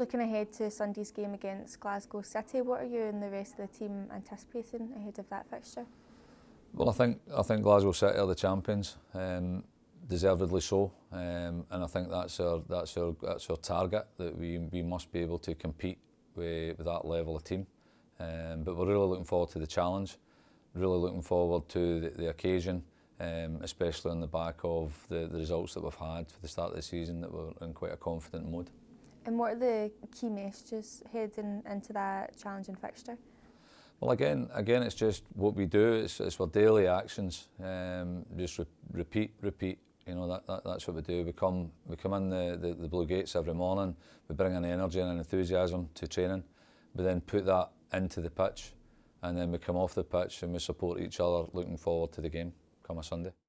Looking ahead to Sunday's game against Glasgow City, what are you and the rest of the team anticipating ahead of that fixture? Well, I think Glasgow City are the champions, deservedly so, and I think that's our target, that we must be able to compete with that level of team. But we're really looking forward to the challenge, really looking forward to the occasion, especially on the back of the results that we've had for the start of the season, that we're in quite a confident mode. And what are the key messages heading into that challenging fixture? Well, again, it's just what we do. It's our daily actions. Just repeat. You know, that's what we do. We come in the blue gates every morning. We bring an energy and an enthusiasm to training. We then put that into the pitch, and then we come off the pitch and we support each other, looking forward to the game come a Sunday.